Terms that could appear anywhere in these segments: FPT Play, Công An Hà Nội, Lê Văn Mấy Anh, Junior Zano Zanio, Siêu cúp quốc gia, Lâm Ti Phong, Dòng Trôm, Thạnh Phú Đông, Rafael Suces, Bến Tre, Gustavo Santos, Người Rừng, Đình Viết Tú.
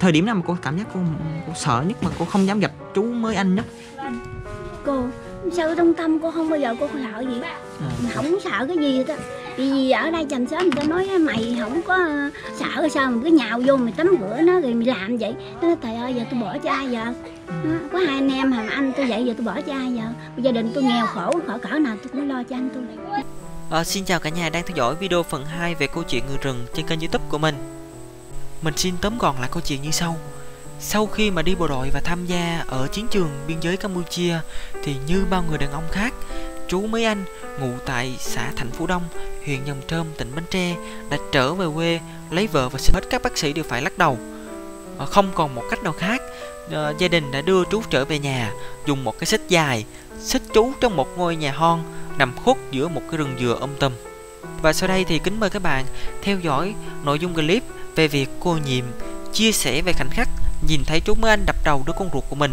Thời điểm nào mà cô cảm giác cô sợ nhất mà cô không dám gặp chú mới anh nhất? Cô sao trong tâm cô không bao giờ cô sợ gì, mình không sợ cái gì hết á. Vì ở đây chành xóm người ta nói mày không có sợ sao mình cứ nhào vô mày tắm rửa nó rồi mày làm vậy. Nó nói trời ơi giờ tôi bỏ cho ai giờ, có hai anh em hàm anh tôi vậy giờ tôi bỏ cho ai giờ, gia đình tôi nghèo khổ khỏi cỡ nào tôi cũng lo cho anh tôi. Xin chào cả nhà đang theo dõi video phần 2 về câu chuyện người rừng trên kênh YouTube của mình. Mình xin tóm gọn lại câu chuyện như sau. Sau khi mà đi bộ đội và tham gia ở chiến trường biên giới Campuchia thì như bao người đàn ông khác, chú Mấy Anh ngụ tại xã Thạnh Phú Đông, huyện Dòng Trôm, tỉnh Bến Tre đã trở về quê lấy vợ và sinh. Hết các bác sĩ đều phải lắc đầu. Không còn một cách nào khác, gia đình đã đưa chú trở về nhà, dùng một cái xích dài xích chú trong một ngôi nhà hoang nằm khuất giữa một cái rừng dừa um tùm. Và sau đây thì kính mời các bạn theo dõi nội dung clip về việc cô Nhiệm chia sẻ về khoảnh khắc nhìn thấy chú Mấy Anh đập đầu đứa con ruột của mình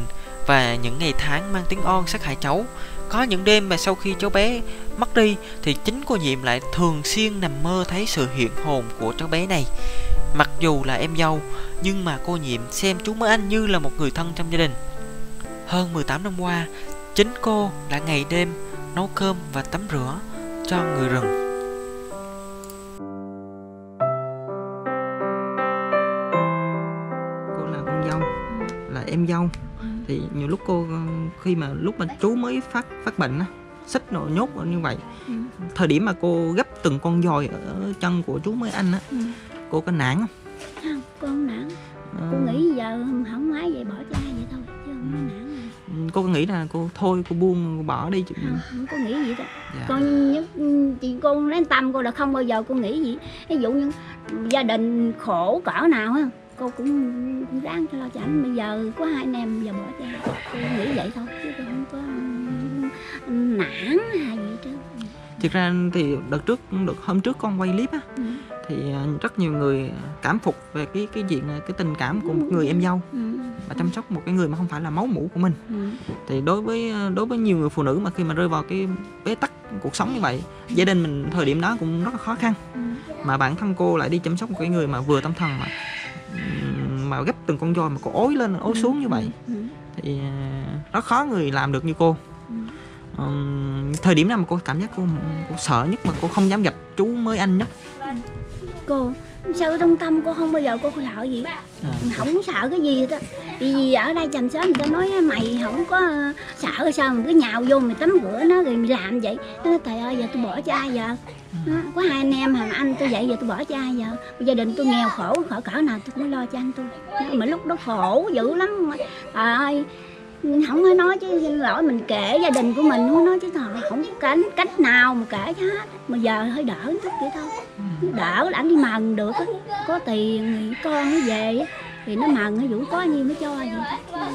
và những ngày tháng mang tiếng on sát hại cháu. Có những đêm mà sau khi cháu bé mất đi thì chính cô Nhiệm lại thường xuyên nằm mơ thấy sự hiện hồn của cháu bé này. Mặc dù là em dâu nhưng mà cô Nhiệm xem chú Mấy Anh như là một người thân trong gia đình. Hơn 18 năm qua, chính cô đã ngày đêm nấu cơm và tắm rửa cho người rừng. Em dâu thì nhiều lúc cô khi mà chú mới phát bệnh á, xích nội nhốt như vậy. Thời điểm mà cô gấp từng con dòi ở chân của chú Mấy Anh á, cô có nản không? Không, cô không nản. Cô nghĩ giờ không nói vậy bỏ cho ai vậy thôi chứ không có nản. Cô nghĩ là cô thôi cô buông cô bỏ đi chứ? Không có nghĩ gì đó. Dạ. Cô lấy tâm cô là không bao giờ cô nghĩ gì. Ví dụ như gia đình khổ cỡ nào á, cô cũng ráng cho lo cho ảnh. Bây giờ có hai anh em giờ bỏ cho ai, cô nghĩ vậy thôi chứ cô không có nản hay gì chứ. Thực ra thì hôm trước con quay clip á, thì rất nhiều người cảm phục về cái tình cảm của một người em dâu và chăm sóc một cái người mà không phải là máu mủ của mình. Thì đối với nhiều người phụ nữ mà khi mà rơi vào cái bế tắc cuộc sống như vậy, gia đình mình thời điểm đó cũng rất là khó khăn, mà bản thân cô lại đi chăm sóc một cái người mà vừa tâm thần mà gấp từng con voi mà cô ối lên ối xuống như vậy thì rất khó người làm được như cô. Thời điểm nào mà cô cảm giác cô sợ nhất mà cô không dám gặp chú Mấy Anh nhất? Cô sao trong tâm cô không bao giờ cô sợ gì, mình không sợ cái gì hết á. Vì ở đây chành xóm người ta nói mày không có sợ sao mình cứ nhào vô mày tắm rửa nó rồi mày làm vậy. Nó nói trời ơi giờ tôi bỏ cho ai giờ, có hai anh em hàm anh tôi vậy giờ tôi bỏ cho ai giờ, gia đình tôi nghèo khổ khỏi cỡ nào tôi cũng lo cho anh tôi. Mà lúc đó khổ dữ lắm, trời ơi không có nói chứ, xin lỗi mình kể gia đình của mình không nói chứ thôi không có cách nào mà kể chứ hết. Mà giờ hơi đỡ chút vậy thôi, đỡ là anh đi mần được á, có tiền con nó về thì nó mần nó dũng có nhiêu mới cho vậy là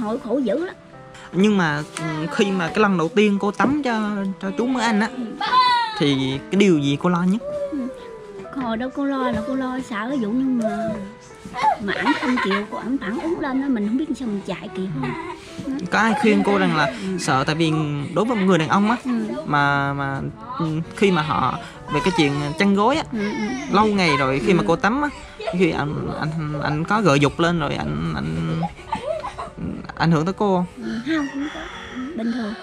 hội khổ dữ lắm. Nhưng mà khi mà cái lần đầu tiên cô tắm cho chú Mấy Anh á thì cái điều gì cô lo nhất? Hồi đó cô lo là cô lo sợ ví dụ như mà ảnh không chịu, cô ảnh phản ứng lên đó, mình không biết sao mình chạy kịp không. Có ai khuyên cô rằng là sợ, tại vì đối với một người đàn ông á mà khi mà họ về cái chuyện chăn gối á, lâu ngày rồi khi mà cô tắm á, khi anh có gợi dục lên rồi anh ảnh hưởng tới cô không? Không có, bình thường.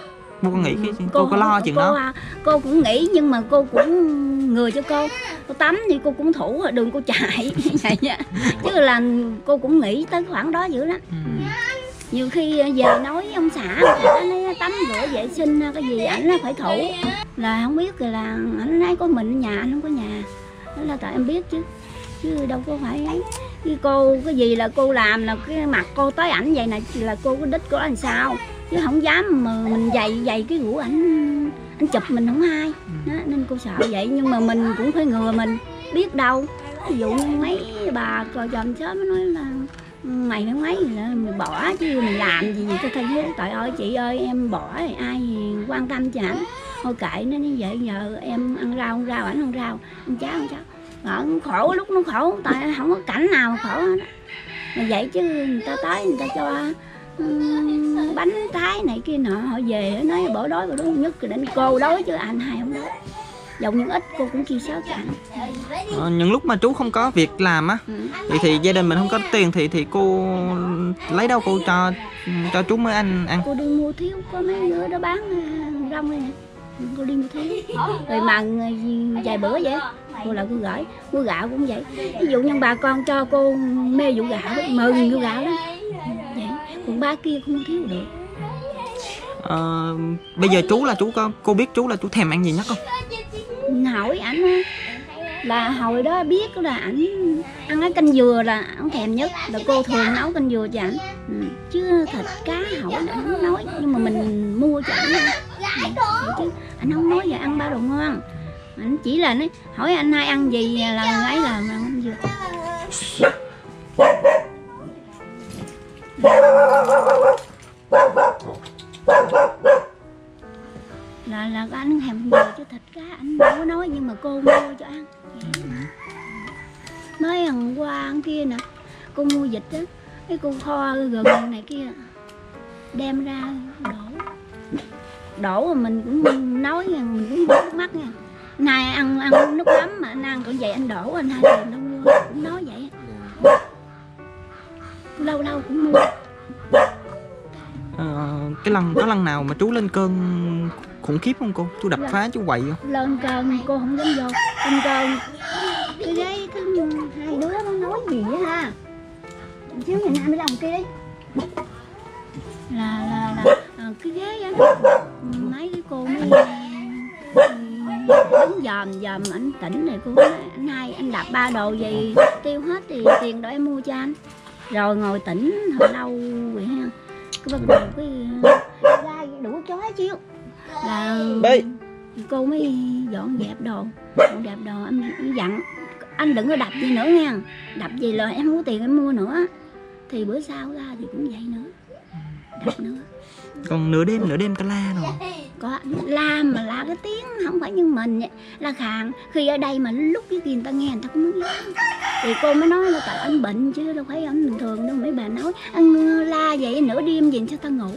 Cô có nghĩ cô có lo chuyện đó? Cô cũng nghĩ nhưng mà cô cũng người cho cô tắm thì cô cũng thủ đường cô chạy vậy nha. Chứ là cô cũng nghĩ tới khoảng đó dữ lắm. Nhiều khi về nói ông xã nó tắm rửa vệ sinh cái gì ảnh nó phải thủ, là không biết là ảnh nói có mình ở nhà anh không có nhà, nó là tại em biết chứ đâu có phải ấy. Khi cô cái gì là cô làm là cái mặt cô tới ảnh vậy nè là cô có đích cô làm sao chứ không dám mà mình dày cái gũ ảnh chụp mình không hay đó, nên cô sợ vậy. Nhưng mà mình cũng phải ngừa, mình biết đâu ví dụ mấy bà cò chồng sớm nói là mày phải mấy mày bỏ chứ mày làm gì vậy thôi. Trời ơi chị ơi em bỏ thì ai quan tâm cho ảnh, thôi kệ nó như vậy. Giờ em ăn rau ăn rau, ảnh ăn rau ăn cháo ăn cháo. Khổ lúc nó khổ, tại không có cảnh nào mà khổ hết. Mà vậy chứ người ta tới người ta cho bánh trái này kia nọ, họ về nói bỏ đói nhất, rồi đến cô đói chứ anh hai không đói. Giọng những ít cô cũng chia sẻ tặng. Những lúc mà chú không có việc làm á, thì gia đình mình không có tiền thì cô lấy đâu cô cho chú mới anh ăn. Cô đi mua thiếu, có mấy người đó bán rong này nè, cô đi mua thiếu. Rồi mà vài bữa vậy, cô lại cứ gửi. Mua gạo cũng vậy, ví dụ như bà con cho cô mê vụ gạo, mừng vụ gạo đó. Vậy, còn ba kia không thiếu được. Bây giờ chú là cô biết chú là chú thèm ăn gì nhất không? Hỏi ảnh là hồi đó biết là ảnh ăn cái canh dừa là ảnh thèm nhất, là cô thường nấu canh dừa cho ảnh, chứ thịt cá hỏi ảnh không nói, nhưng mà mình mua cho ảnh chứ ảnh không nói về ăn ba đồ ngon. Ảnh chỉ là nói hỏi anh hai ăn gì là ấy là ăn dừa. Là anh hàm dừa cho thịt cá, anh đâu có nói, nhưng mà cô mua cho ăn. Mới hôm qua ăn kia nè, cô mua vịt á, cái cô kho gần này kia, đem ra đổ mình cũng nói nha, mình cũng bớt mắt nha. Nay ăn nước lắm mà anh ăn còn vậy, anh đổ anh hai tiền đâu mua, cũng nói vậy. Lâu lâu cũng mua. Có lần nào mà chú lên cơn khủng khiếp không cô? Chú đập phá, chú quậy không? Lên cơn cô không dám vô. Lên cơn cái ghế hai đứa nó nói gì vậy ha? Chứ mình hai mới làm kia là cái ghế á, mấy cái cô mới đánh dòm ảnh tỉnh này, cô nói anh hai anh đạp ba đồ gì tiêu hết thì tiền đó em mua cho anh. Rồi ngồi tỉnh hồi lâu vậy ha. Cái bắt đầu cái đủ chói chiếu là cô mới dọn dẹp đồ, anh dặn anh đừng có đập gì nữa nha, đập gì là em không có tiền em mua nữa. Thì bữa sau ra thì cũng vậy nữa, đập nữa. Còn nửa đêm ta la rồi, có la mà la cái tiếng không phải như mình vậy, la khàn khi ở đây mà lúc cái kia người ta nghe người ta cũng muốn lắm. Thì cô mới nói là tại anh bệnh chứ đâu phải anh bình thường đâu, mấy bà nói anh la vậy nửa đêm gì sao ta ngủ.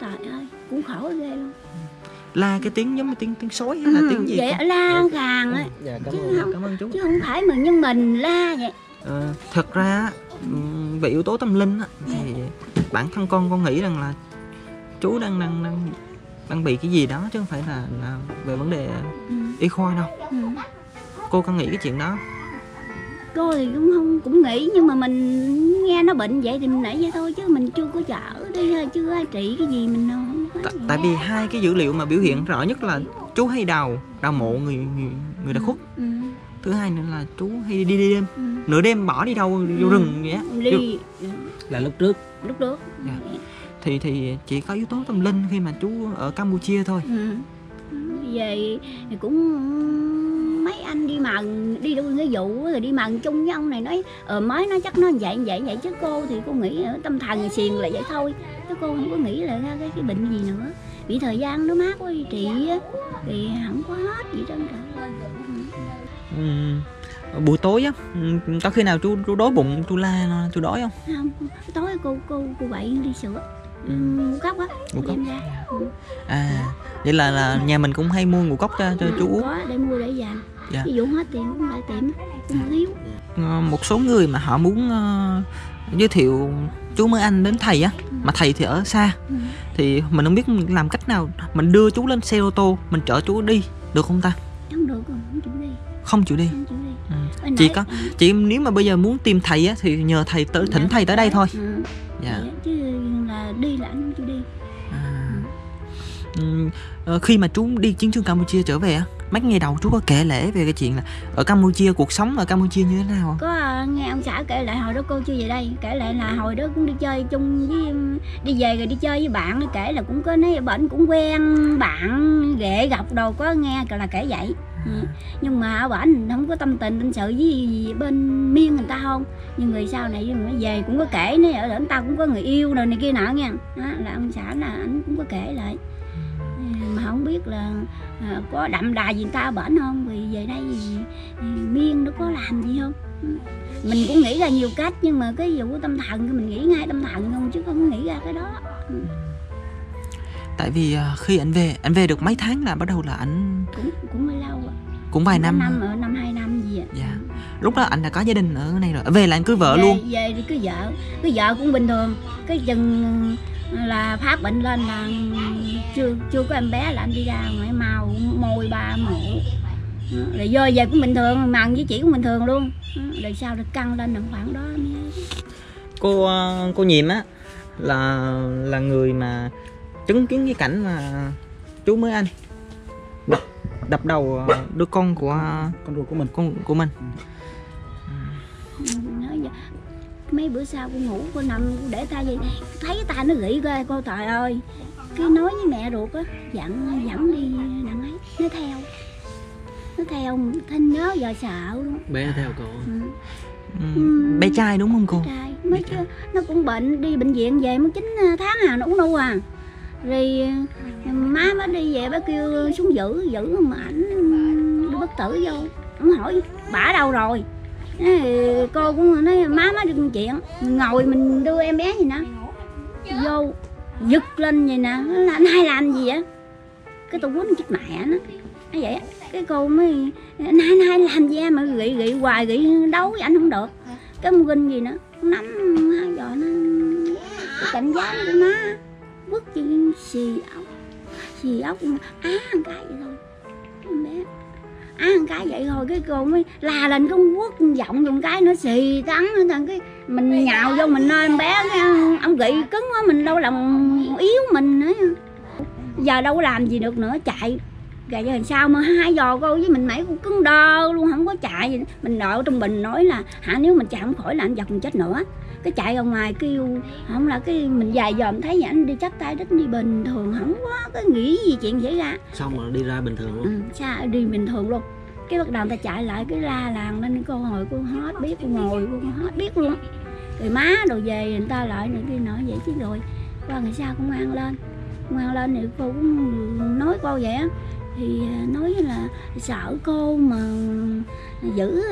Trời ơi cũng khổ ghê luôn. La cái tiếng giống như tiếng sói hay là tiếng gì vậy không? La khàn á. Dạ, chứ không phải mình như mình la vậy. Thật ra về yếu tố tâm linh á, thì bản thân con nghĩ rằng là chú đang bị cái gì đó chứ không phải là về vấn đề y khoa đâu. Cô có nghĩ cái chuyện đó? Cô thì cũng nghĩ, nhưng mà mình nghe nó bệnh vậy thì mình nãy vậy thôi, chứ mình chưa có chở đi, chưa ai trị cái gì mình đâu. Tại vì hai cái dữ liệu mà biểu hiện rõ nhất là chú hay đào mộ người đã khuất. Thứ hai nữa là chú hay đi đêm, nửa đêm bỏ đi đâu vô rừng vậy á. Đi là lúc trước. Yeah. Thì chỉ có yếu tố tâm linh khi mà chú ở Campuchia thôi. Về thì cũng mấy anh đi mần, đi đuôi cái vụ rồi đi mần chung với ông này nói mới nó chắc nó vậy chứ cô thì cô nghĩ tâm thần xiền là vậy thôi, chứ cô không có nghĩ là ra cái bệnh gì nữa. Vì thời gian nó mát quá trị thì không có hết gì trơn trơn. Buổi tối á, có khi nào chú đói bụng, chú la chú đói không? Không, tối cô bậy đi sữa, ngũ cốc á, đem ra. Vậy là nhà mình cũng hay mua ngũ cốc cho chú uống. Có, để mua để dành. Dạ. Ví dụ hết tiền cũng lại tiệm, cũng thiếu. Một số người mà họ muốn giới thiệu chú mới anh đến thầy á, mà thầy thì ở xa, thì mình không biết mình làm cách nào, mình đưa chú lên xe ô tô, mình chở chú đi được không ta? Không được, không chịu đi. Chị nếu mà bây giờ muốn tìm thầy á, thì nhờ thầy thỉnh thầy tới đây thôi. Dạ. Chứ là đi là anh không chịu đi. Khi mà chú đi chiến trường Campuchia trở về á, mấy ngày đầu chú có kể lễ về cái chuyện là ở Campuchia, cuộc sống ở Campuchia như thế nào? Có nghe ông xã kể lại hồi đó cô chưa về đây, kể lại là hồi đó cũng đi chơi chung với, đi về rồi đi chơi với bạn, kể là cũng có nói bệnh cũng quen bạn ghệ gặp đồ, có nghe là kể vậy. Nhưng mà ở bển không có tâm tình tâm sự với bên miên người ta không, nhưng người sau này về cũng có kể nữa, ở đỉnh tao cũng có người yêu rồi này kia nọ nha. Đó, là ông xã là anh cũng có kể lại, mà không biết là có đậm đà gì người ta ở bển không, vì về đây thì miên nó có làm gì không. Mình cũng nghĩ ra nhiều cách, nhưng mà cái vụ tâm thần thì mình nghĩ ngay tâm thần không, chứ không nghĩ ra cái đó. Tại vì khi anh về được mấy tháng là bắt đầu là anh cũng mới lâu ạ. Cũng vài năm. Năm 2 năm gì vậy? Dạ. Lúc đó anh đã có gia đình ở này rồi. Về là anh cưới vợ về, luôn. Về thì cưới vợ cũng bình thường. Cái chừng là phát bệnh lên là chưa có em bé là anh đi ra ngoài mau môi ba mổ. Rồi vô về cũng bình thường, mặn với chị cũng bình thường luôn. Rồi sau được căng lên được khoảng đó. Cô Nhiệm á là người mà chứng kiến cái cảnh mà chú mới anh đập đầu đứa con của ruột của mình, con của mình. Mấy bữa sau cô ngủ, cô nằm để tay gì thấy tay nó gỉ ghê cô, trời ơi. Cái nói với mẹ ruột á, dặn đi đằng ấy, nó theo thanh nhớ giờ sợ luôn. Bé nó theo cô. Bé trai đúng không cô? Bé trai. Mới chứ, nó cũng bệnh, đi bệnh viện về mới 9 tháng à, nó cũng nu à. Rồi má mới đi về, bác kêu xuống giữ mà ảnh bất tử vô. Ông hỏi bả đâu rồi, cô cũng nói má mới được chuyện. Ngồi mình đưa em bé gì nè, vô giật lên vậy nè, anh hai làm gì vậy? Cái tôi quýnh chết mẹ nó vậy á. Cái cô mới anh hai làm gì mà gị hoài, gị đấu với anh không được. Cái ông ginh gì nữa, nắm hai giò nó cảnh giác của má. Quất xì ốc á một cái vậy thôi, em bé á một cái vậy thôi. Cái cô mới la lên, cái quất giọng dùng cái nó xì tắn thằng, cái mình nhào vô mình nơi em bé cái, ông gị cứng quá mình đâu lòng yếu mình nữa, giờ đâu có làm gì được nữa, chạy gà giờ làm sao mà hai giò cô với mình mãi cũng cứng đơ luôn, không có chạy gì nữa. Mình nội trong bình nói là hả, nếu mình chạy không khỏi là anh giật mình chết nữa. Cái chạy ra ngoài kêu không là cái mình dài dòm thấy vậy, anh đi chắc tay đít đi bình thường, không có cái nghĩ gì chuyện xảy ra. Xong rồi đi ra bình thường luôn. Sao đi bình thường luôn. Cái bắt đầu người ta chạy lại cái la làng lên, cô hồi cô hết biết, cô ngồi cô hết biết luôn. Rồi má đồ về người ta lại này kia nọ vậy chứ. Rồi qua ngày sau cũng ngoan lên thì cô cũng nói cô vậy á, thì nói là sợ cô mà giữ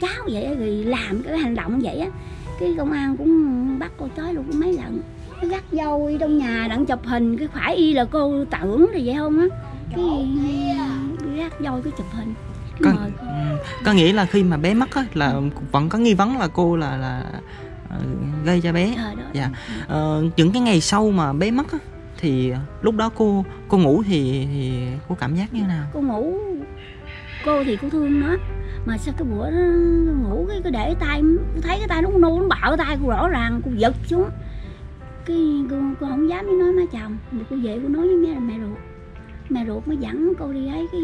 cháu vậy á, rồi làm cái hành động vậy á. Cái công an cũng bắt cô trói luôn mấy lần, cái gắt dâu y trong nhà đặng chụp hình, cái phải y là cô tưởng rồi vậy không á, cái gắt dâu cái chụp hình. Có nghĩa là khi mà bé mất á là vẫn có nghi vấn là cô là gây cho bé. Dạ. Những cái ngày sau mà bé mất á thì lúc đó cô ngủ thì cô cảm giác như thế nào? Cô ngủ, cô thì cô thương nó. Mà sao cái bữa nó ngủ cái để tay, thấy cái tay nó nu, nó bạo tay cô rõ ràng, cô giật xuống. Cái cô không dám nói má chồng, mà cô về cô nói với mẹ ruột mới dẫn cô đi ấy. Cái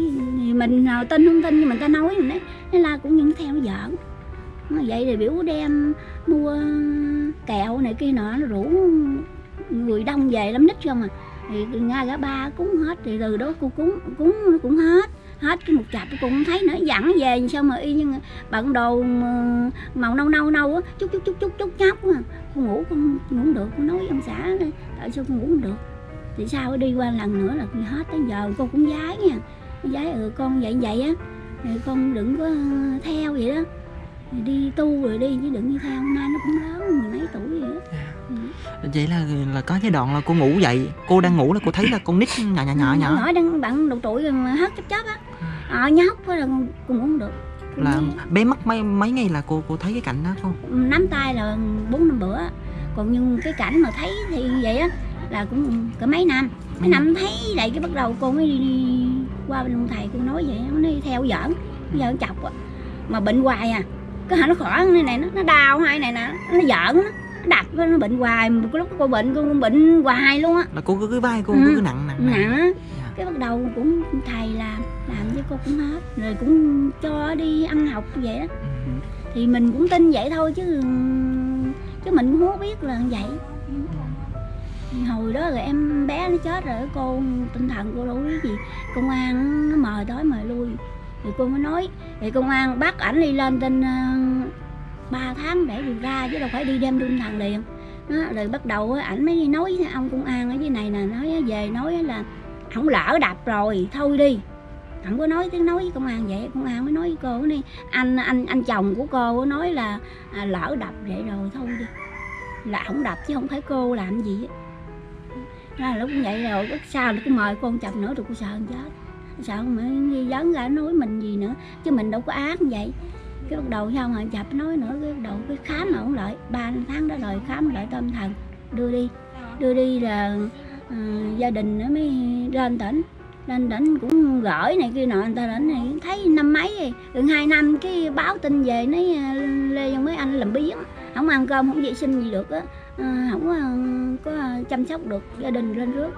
mình nào tin không tin nhưng mình ta nói mình đấy, nó la cũng những theo nó giỡn. Vậy thì biểu đem mua kẹo này kia nọ, nó rủ người đông về lắm nít không à. Thì ngay cả ba cúng hết, thì từ đó cô cúng nó cũng hết cái một chạp, cô cũng thấy nữa, dặn về sao mà y như bận đồ màu nâu á, chút nhóc quá. Cô ngủ không được, cô nói với ông xã tại sao cô ngủ không được, thì sao đi qua lần nữa là hết. Tới giờ cô cũng giái nha, giái con vậy á, con đừng có theo vậy đó, đi tu rồi đi chứ đừng đi theo, hôm nay nó cũng lớn mười mấy tuổi vậy đó. Vậy là có cái đoạn là cô ngủ dậy, cô đang ngủ là cô thấy là con nít nhỏ nói đang bạn độ tuổi rồi mà hết chớp á, nhóc á, là cô ngủ không được. Là bé mất mấy ngày là cô thấy cái cảnh đó không? Nắm tay là 4-5 bữa, còn nhưng cái cảnh mà thấy thì vậy á là cũng cả mấy năm. Mấy năm thấy lại cái bắt đầu cô mới đi qua bên ông thầy, cô nói vậy nó đi theo giỡn, giờ chọc á, mà bệnh hoài à. Cái hả nó khỏi này này nó đau hai này nè, nó giỡn á. Đặt nó bệnh hoài, có lúc cô bệnh hoài luôn á. Là cô cứ vai cô cứ nặng. Yeah. Cái bắt đầu cũng thầy làm với cô cũng hết, rồi cũng cho đi ăn học vậy đó. Thì mình cũng tin vậy thôi chứ mình cũng không biết là vậy. Hồi đó rồi em bé nó chết rồi, cô tinh thần cô đâu biết gì. Công an nó mời tới mời lui, thì cô mới nói thì công an bắt ảnh đi lên tin 3 tháng để được ra chứ đâu phải đi đem đương thằng liền. Rồi bắt đầu ảnh mới nói với ông công an ở dưới này nè, nói là không lỡ đập rồi thôi đi. Không có nói với công an vậy, công an mới nói với cô đi, anh chồng của cô nói là lỡ đập vậy rồi thôi đi. Là không đập chứ không phải cô làm gì á. Là lúc vậy rồi, sao nó cứ mời con chồng nữa rồi cô sợ chết. sợ mà nghi vấn ra nói mình gì nữa, chứ mình đâu có ác như vậy. Cái bắt đầu sao mà chập nói nữa, cái bắt đầu cái khám là không lợi, 3 tháng đó rồi khám lại tâm thần, đưa đi là gia đình nó mới lên tỉnh cũng gửi này kia nọ, người ta đến này thấy năm mấy gần 2 năm cái báo tin về nói Lê Văn Mấy Anh làm biếng, không ăn cơm không vệ sinh gì được á, không có chăm sóc được gia đình, lên rước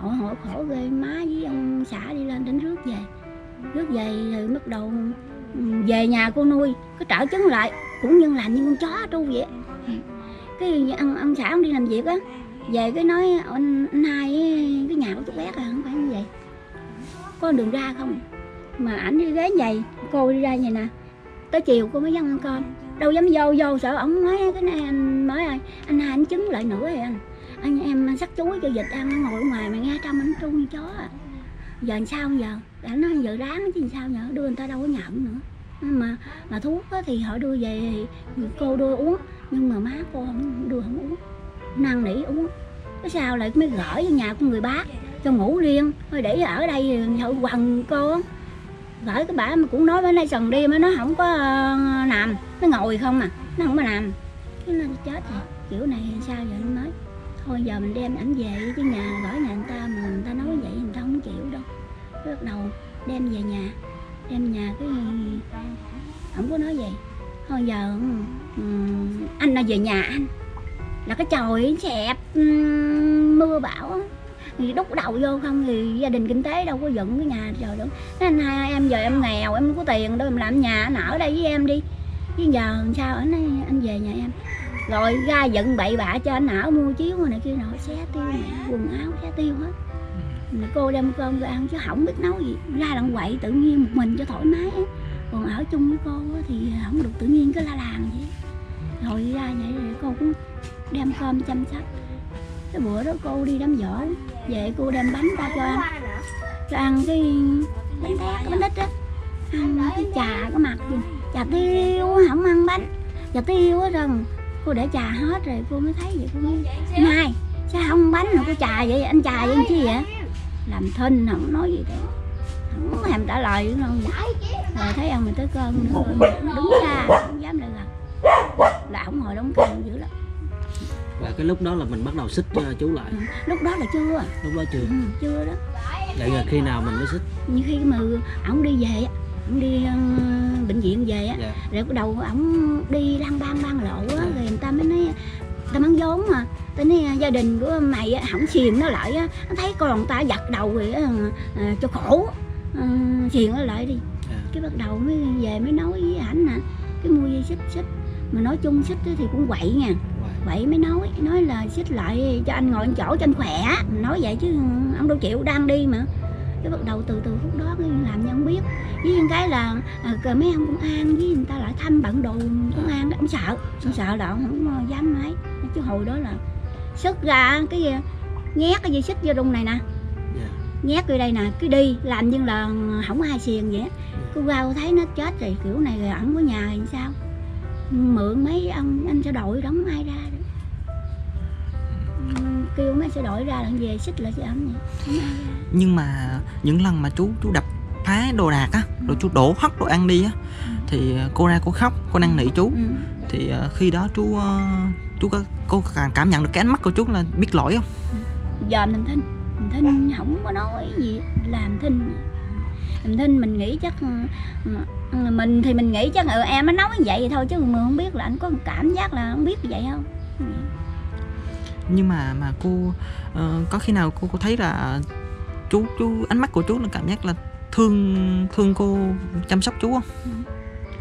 họ khổ ghê. Má với ông xã đi lên đến rước về rồi bắt đầu về nhà cô nuôi có trở chứng lại, cũng nhân làm như con chó tru vậy. Cái ông xã ông đi làm việc á, về cái nói anh hai cái nhà của chú bé à, không phải như vậy, có đường ra không, mà ảnh đi ghế vậy, cô đi ra vậy nè, tới chiều cô mới dám ăn cơm, đâu dám vô sợ ổng nói cái này anh mới ơi, anh hai anh trứng lại nữa rồi anh em sắc chuối cho vịt ăn, nó ngồi ở ngoài mà nghe trong anh tru như chó à. Giờ làm sao giờ, ảnh nói giờ ráng chứ làm sao nhở, đưa người ta đâu có nhậm nữa, mà thuốc thì họ đưa về cô đưa uống, nhưng mà má cô không uống, năn nỉ uống. Cái sao lại mới gửi vô nhà của người bác cho ngủ riêng, thôi để ở đây hậu quần cô gửi cái bả, mà cũng nói với nay sần đêm nó không có nằm, nó ngồi không à, nó không có nằm, cái nó chết rồi. Kiểu này sao giờ nó nói thôi giờ mình đem ảnh về chứ nhà gửi nhà người ta mà người ta nói vậy người ta không chịu đâu. Cái bắt đầu đem về nhà, cái không có nói vậy, thôi giờ anh là về nhà anh là cái trời xẹp mưa bão thì đúc đầu vô không, thì gia đình kinh tế đâu có dựng cái nhà trời đâu. Thế anh hai em giờ em nghèo em không có tiền đâu, em làm nhà anh ở đây với em đi, chứ giờ làm sao anh về nhà em, rồi ra dựng bậy bạ cho anh ở mua chiếu này kia nọ, xé tiêu quần áo xé tiêu hết. Cô đem cơm cô ăn chứ không biết nấu gì, ra đặng quậy tự nhiên một mình cho thoải mái, còn ở chung với cô thì không được tự nhiên cứ la làng vậy. Rồi ra vậy rồi cô cũng đem cơm chăm sóc. Cái bữa đó cô đi đám giỗ, về cô đem bánh ra cho ăn, cái bánh tét, bánh đít á, ăn cái trà có mặt gì, trà tiêu không ăn bánh, trà tiêu á rừng, cô để trà hết rồi cô mới thấy vậy, cô nói anh hai sao không bánh mà cô trà vậy, anh trà vậy chứ vậy, làm thinh không nói gì đâu, không thèm trả lời không. Rồi thấy ông mình tới cơn nữa, đứng ra không dám lại gần, là ổng ngồi đóng cơn dữ lắm. Là cái lúc đó là mình bắt đầu xích chú lại. Lúc đó là chưa. Lúc đó chưa. Ừ, chưa đó. Vậy là khi nào mình mới xích? Như khi mà ổng đi về, ổng đi bệnh viện về á, yeah. Rồi bắt đầu ổng đi lang bang lộ á, yeah. Rồi người ta mới nói ta bán vốn mà, ta nói gia đình của mày hỏng xiềng nó lại á, thấy con ta giặt đầu rồi cho khổ, xiềng nó lại đi. Yeah. Cái bắt đầu mới về mới nói với ảnh nè, cái mua dây xích, mà nói chung xích thì cũng quậy nha. Vậy mới nói là xích lại cho anh ngồi ăn chỗ cho anh khỏe, nói vậy chứ ông đâu chịu, đang đi mà. Cái bắt đầu từ phút đó làm như không biết, với cái là mấy ông công an với người ta lại thăm bản đồ công an đó, ông sợ là ông không dám nói. Chứ hồi đó là sức ra cái nhét cái dây xích vô rung này nè, nhét vô đây nè, cứ đi làm như là không ai xiềng vậy. Cô vào thấy nó chết rồi, kiểu này rồi ẩn của nhà làm sao mượn mấy ông anh sẽ đội đóng ai ra đó. Kêu mấy sẽ đội ra là về xích lại sẽ ẩm vậy. Nhưng mà những lần mà chú đập phá đồ đạc á, rồi chú đổ hất đồ ăn đi á, thì cô ra cô khóc, cô năn nỉ chú. Thì khi đó cô cảm nhận được cái ánh mắt của chú là biết lỗi không? Giờ mình thinh không có nói gì, làm thinh. Mình nghĩ chắc em nó nói như vậy thôi, chứ mình không biết là anh có cảm giác là không biết vậy không. Nhưng mà cô có khi nào cô thấy là chú ánh mắt của chú nó cảm giác là thương cô, chăm sóc chú không?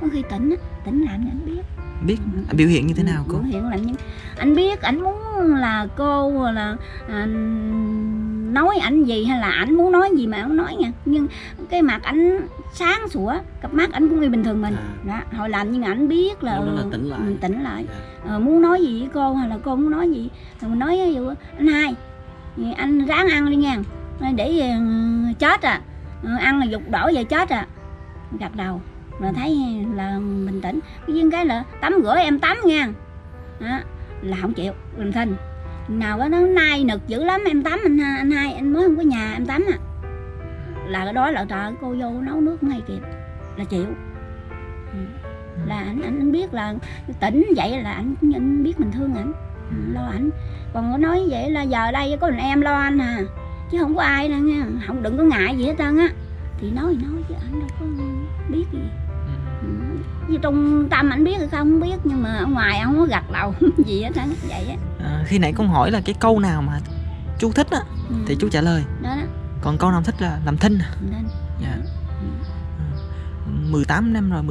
Có khi tỉnh làm anh biết biểu hiện như thế nào cô? Biểu hiện làm như anh biết, anh muốn là cô là nói ảnh gì hay là ảnh muốn nói gì mà không nói nha, nhưng cái mặt ảnh sáng sủa, cặp mắt ảnh cũng như bình thường mình đó. Hồi làm nhưng ảnh biết là mình tỉnh lại, muốn nói gì với cô hay là cô muốn nói gì rồi mình nói, ví dụ anh hai anh ráng ăn đi nha, để chết à, ăn là dục đổ về chết à, gật đầu là thấy là bình tĩnh. Cái là tắm rửa em tắm nha đó, là không chịu, mình thinh nào đó nó nay nực dữ lắm, em tắm anh hai, anh mới không có nhà em tắm à, là cái đó là trời, cô vô nấu nước ngay kịp là chịu. Là anh biết là tỉnh vậy là anh biết mình thương ảnh, lo ảnh. Còn có nói vậy là giờ đây có mình em lo anh à, chứ không có ai nữa nha, không đừng có ngại gì hết trơn á. Thì nói chứ anh đâu có biết gì. Vì trong tâm anh biết hay không biết, nhưng mà ở ngoài anh không có gật đầu gì hết trơn vậy á. À, khi nãy con hỏi là cái câu nào mà chú thích á thì chú trả lời. Đó đó. Còn câu nào thích là làm thinh. Dạ. 18 năm rồi,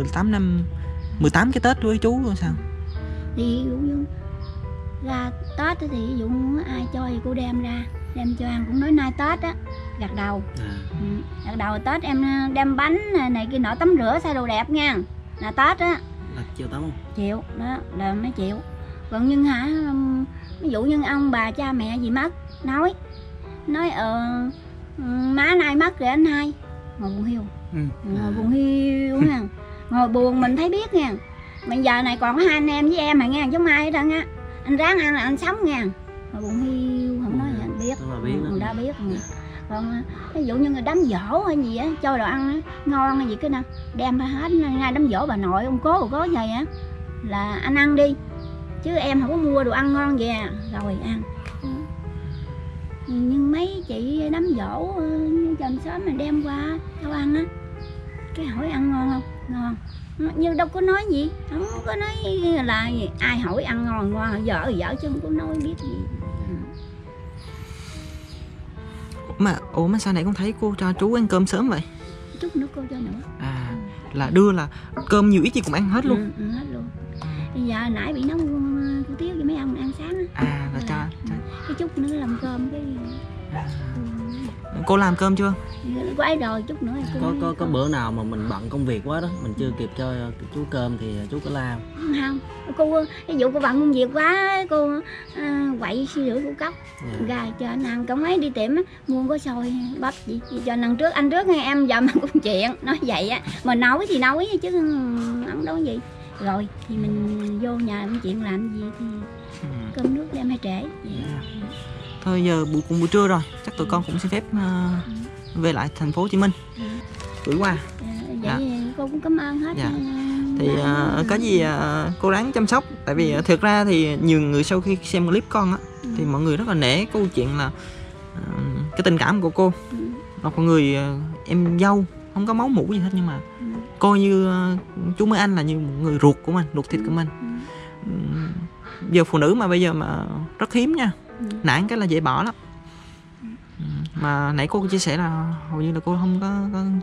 18 cái Tết với chú rồi sao? Thì ra Tết thì ví dụ ai cho thì cô đem ra, đem cho ăn, cũng nói nay Tết á, gật đầu. Gật đầu Tết em đem bánh này kia nọ, tắm rửa xài đồ đẹp nha. Là Tết á. Là chịu tắm không? Chịu, đó là mới chịu. Còn nhưng hả, ví dụ như ông bà cha mẹ gì mất, nói má nay mất rồi anh hai, ngồi buồn hiu. Ngồi buồn hiu nha, ngồi buồn mình thấy biết nha. Mình giờ này còn có hai anh em với em mà nghe, chứ mai hết trơn á. Anh ráng ăn là anh sống nha. Ngồi buồn hiu, không nói gì anh biết. Người ta biết mà. Còn ví dụ như người đám dỗ hay gì á, cho đồ ăn ngon hay gì cái nào đem ra hết, ngay đám dỗ bà nội ông cố vậy á, là anh ăn đi, chứ em không có mua đồ ăn ngon vậy à, rồi ăn. Nhưng mấy chị đám dỗ chồng xóm mà đem qua đâu ăn á, cái hỏi ăn ngon không? Ngon, nhưng đâu có nói gì, không có nói là gì. Ai hỏi ăn ngon ngon, dở chứ không có nói biết gì. Mà ủa mà sao nãy con thấy cô cho chú ăn cơm sớm vậy? Chút nữa cô cho nữa. À, là đưa là cơm nhiều ít gì cũng ăn hết luôn. Hết luôn. Bây giờ nãy bị nấu cô Tiếu với mấy ông ăn sáng đó. À, là cho cái chút nữa làm cơm cái. Cô làm cơm chưa? Cô ấy rồi, chút nữa có bữa nào mà mình bận công việc quá đó, mình chưa kịp cho chú cơm thì chú có làm không? Cô ví dụ cô bận công việc quá, cô quậy suy rưỡi cô cốc ra cho anh ăn. Cậu ấy đi tiệm mua có xôi bắp gì cho ăn trước, anh trước nghe em giờ mà cũng chuyện nói vậy á, mà nấu thì nấu chứ ăn đâu gì. Rồi thì mình vô nhà làm chuyện làm gì thì cơm nước đem hay trễ. Thôi giờ buổi trưa rồi, chắc tụi con cũng xin phép về lại thành phố Hồ Chí Minh gửi qua. Vậy cô cũng cảm ơn hết. Thì có gì cô ráng chăm sóc, tại vì thực ra thì nhiều người sau khi xem clip con á thì mọi người rất là nể câu chuyện là cái tình cảm của cô. Là con người em dâu không có máu mủ gì hết, nhưng mà coi như chú Mới Anh là như một người ruột của mình, ruột thịt của mình. Giờ phụ nữ mà bây giờ mà rất hiếm nha. Nản cái là dễ bỏ lắm. Mà nãy cô chia sẻ là hầu như là cô không có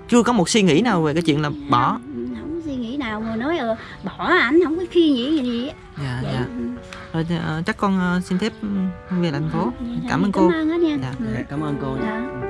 chưa có một suy nghĩ nào về cái chuyện là bỏ. Không suy nghĩ nào mà nói bỏ ảnh không có khi nghĩ gì. Dạ. Rồi chắc con xin phép về thành phố. Cảm ơn cô. Cảm ơn cô.